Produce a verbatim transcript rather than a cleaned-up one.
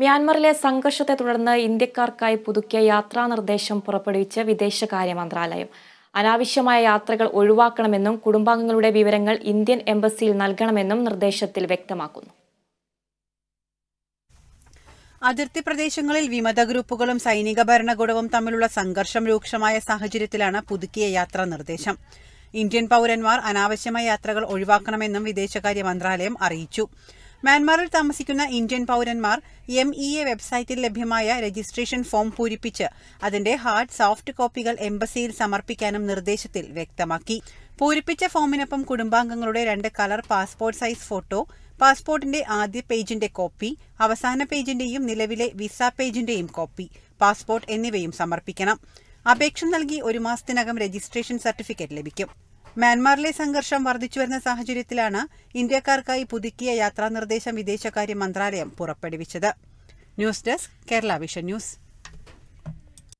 Myanmarle Sankarshathe Thudarnnu Indiyakkarkkayi Puthukiya Yatra Nirdesham Purappadipicha Videshakaarya Mantralayam. Anavashyamaya Yathrakal Ozhivakkണമെന്നും കുടുംബാംഗങ്ങളുടെ വിവരങ്ങൾ Indian എംബസിയിൽ നൽകണമെന്നും നിർദ്ദേശത്തിൽ വ്യക്തമാക്കുന്നു. അതിർത്തി പ്രദേശങ്ങളിൽ വിമത ഗ്രൂപ്പുകളും സൈനിക ഭരണകൂടവും തമ്മിലുള്ള സംഘർഷം രൂക്ഷമായ സാഹചര്യത്തിലാണ് പുതുക്കിയ യാത്രാ നിർദ്ദേശം. ഇന്ത്യൻ പൗരന്മാർ അനാവശ്യമായ യാത്രകൾ ഒഴിവാക്കണമെന്നും വിദേശകാര്യ മന്ത്രാലയം അറിയിച്ചു. മ്യാൻമറിൽ താമസിക്കുന്ന ഇന്ത്യൻ പൗരന്മാർ എംഇഎ വെബ്സൈറ്റിൽ ലഭ്യമായ രജിസ്ട്രേഷൻ ഫോം പൂരിപ്പിച്ച് അതിന്റെ ഹാർഡ് സോഫ്റ്റ് കോപ്പികൾ എംബസിയിൽ സമർപ്പിക്കാനും നിർദ്ദേശത്തിൽ വ്യക്തമാക്കി. പൂരിപ്പിച്ച ഫോമിനൊപ്പം കുടുംബാംഗങ്ങളുടെ രണ്ട് കളർ പാസ്പോർട്ട് സൈസ് ഫോട്ടോ, പാസ്പോർട്ടിന്റെ ആദ്യ പേജിന്റെ കോപ്പി, അവസാന പേജിന്റെയും നിലവിലെ വിസ പേജിന്റെയും കോപ്പി, പാസ്പോർട്ട് എന്നിവയും സമർപ്പിക്കണം. അപേക്ഷ നൽകി ഒരു മാസത്തിനകം രജിസ്ട്രേഷൻ സർട്ടിഫിക്കറ്റ് ലഭിക്കും. മ്യാൻമറിലെ സംഘർഷം വർദ്ധിച്ചുവരുന്ന സാഹചര്യത്തിലാണ് ഇന്ത്യക്കാർക്കായി പുതുക്കിയ യാത്രാ നിർദ്ദേശം വിദേശകാര്യ മന്ത്രാലയം പുറപ്പെടുവിച്ചത്. News desk, Kerala vision news.